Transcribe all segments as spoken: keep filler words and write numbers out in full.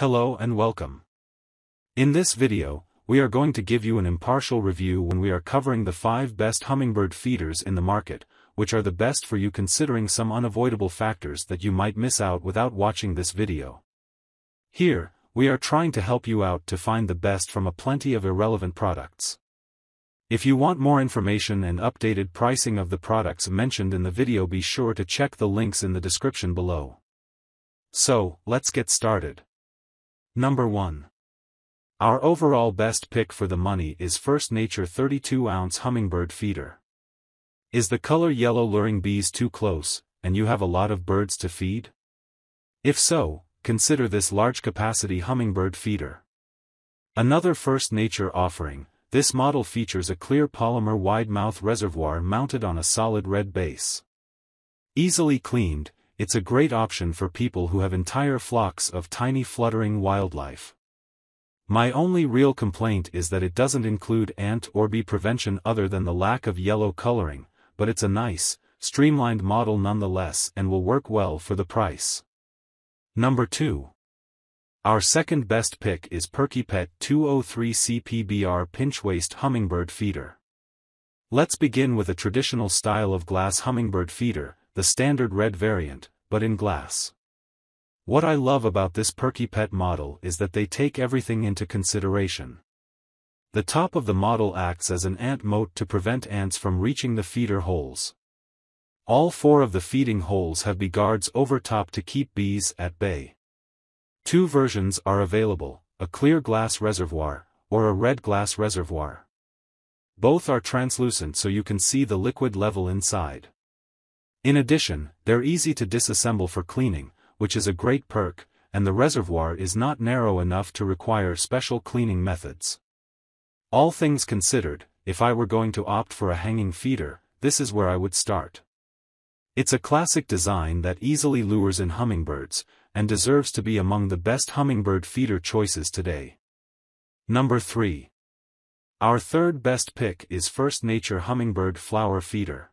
Hello and welcome. In this video, we are going to give you an impartial review when we are covering the five best hummingbird feeders in the market, which are the best for you considering some unavoidable factors that you might miss out without watching this video. Here, we are trying to help you out to find the best from a plenty of irrelevant products. If you want more information and updated pricing of the products mentioned in the video, be sure to check the links in the description below. So, let's get started. Number one. Our overall best pick for the money is First Nature thirty-two ounce Hummingbird Feeder. Is the color yellow luring bees too close, and you have a lot of birds to feed? If so, consider this large-capacity hummingbird feeder. Another First Nature offering, this model features a clear polymer wide-mouth reservoir mounted on a solid red base. Easily cleaned, it's a great option for people who have entire flocks of tiny fluttering wildlife. My only real complaint is that it doesn't include ant or bee prevention other than the lack of yellow coloring, but it's a nice, streamlined model nonetheless and will work well for the price. Number two. Our second best pick is Perky-Pet two oh three C P B R Pinch-Waist Hummingbird Feeder. Let's begin with a traditional style of glass hummingbird feeder, the standard red variant, but in glass. What I love about this Perky-Pet model is that they take everything into consideration. The top of the model acts as an ant moat to prevent ants from reaching the feeder holes. All four of the feeding holes have beguards over top to keep bees at bay. Two versions are available, a clear glass reservoir, or a red glass reservoir. Both are translucent so you can see the liquid level inside. In addition, they're easy to disassemble for cleaning, which is a great perk, and the reservoir is not narrow enough to require special cleaning methods. All things considered, if I were going to opt for a hanging feeder, this is where I would start. It's a classic design that easily lures in hummingbirds, and deserves to be among the best hummingbird feeder choices today. Number three. Our third best pick is First Nature Hummingbird Flower Feeder.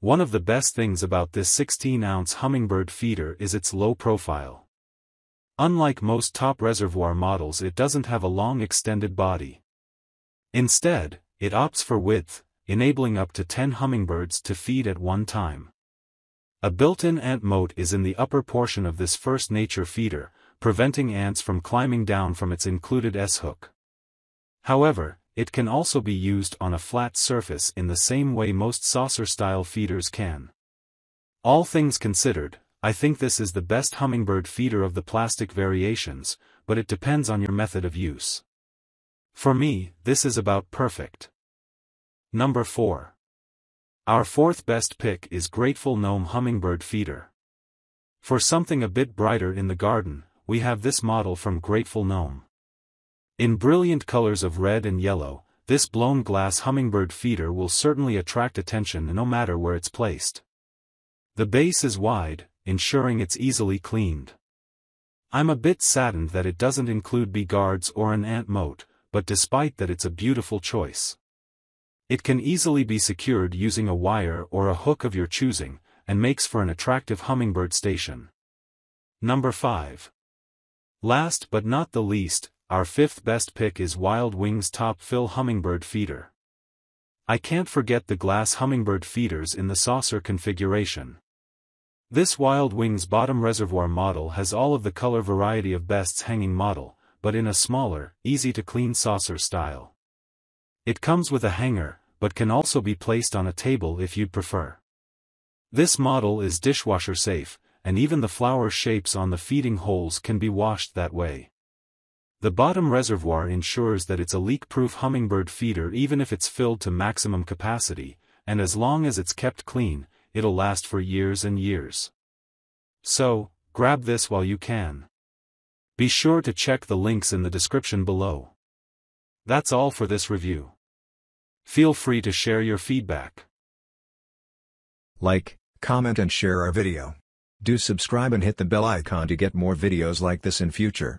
One of the best things about this sixteen ounce hummingbird feeder is its low profile. Unlike most top reservoir models, it doesn't have a long extended body. Instead, it opts for width, enabling up to ten hummingbirds to feed at one time. A built-in ant moat is in the upper portion of this First Nature feeder, preventing ants from climbing down from its included S-hook. However, it can also be used on a flat surface in the same way most saucer-style feeders can. All things considered, I think this is the best hummingbird feeder of the plastic variations, but it depends on your method of use. For me, this is about perfect. Number four. Our fourth best pick is Grateful Gnome Hummingbird Feeder. For something a bit brighter in the garden, we have this model from Grateful Gnome. In brilliant colors of red and yellow, this blown glass hummingbird feeder will certainly attract attention no matter where it's placed. The base is wide, ensuring it's easily cleaned. I'm a bit saddened that it doesn't include bee guards or an ant moat, but despite that it's a beautiful choice. It can easily be secured using a wire or a hook of your choosing, and makes for an attractive hummingbird station. Number five. Last but not the least, our fifth best pick is Wild Wings Top Fill Hummingbird Feeder. I can't forget the glass hummingbird feeders in the saucer configuration. This Wild Wings bottom reservoir model has all of the color variety of Best's hanging model, but in a smaller, easy-to-clean saucer style. It comes with a hanger, but can also be placed on a table if you'd prefer. This model is dishwasher safe, and even the flower shapes on the feeding holes can be washed that way. The bottom reservoir ensures that it's a leak-proof hummingbird feeder even if it's filled to maximum capacity, and as long as it's kept clean, it'll last for years and years. So, grab this while you can. Be sure to check the links in the description below. That's all for this review. Feel free to share your feedback. Like, comment and share our video. Do subscribe and hit the bell icon to get more videos like this in future.